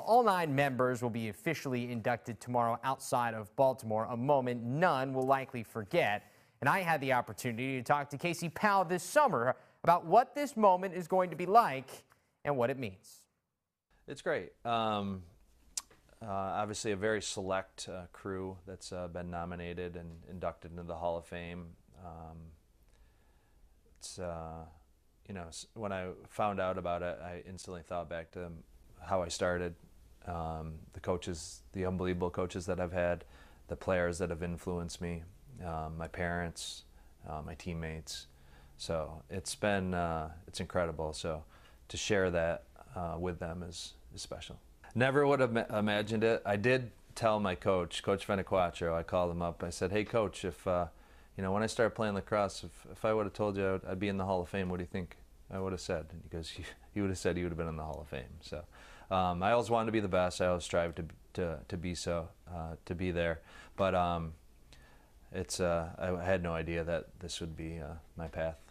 All nine members will be officially inducted tomorrow outside of Baltimore, a moment none will likely forget. And I had the opportunity to talk to Casey Powell this summer about what this moment is going to be like and what it means. It's great. Obviously, a very select crew that's been nominated and inducted into the Hall of Fame. You know, when I found out about it, I instantly thought back to how I started, the coaches, the unbelievable coaches that I've had, the players that have influenced me, my parents, my teammates. So it's been, it's incredible. So to share that with them is special. Never would have imagined it. I did tell my coach, Coach Venicuatro. I called him up. I said, "Hey, Coach, if you know, when I started playing lacrosse, if I would have told you I'd be in the Hall of Fame, what do you think I would have said?" And he goes, "You would have said you would have been in the Hall of Fame." So I always wanted to be the best. I always strive to be so, to be there. But I had no idea that this would be my path.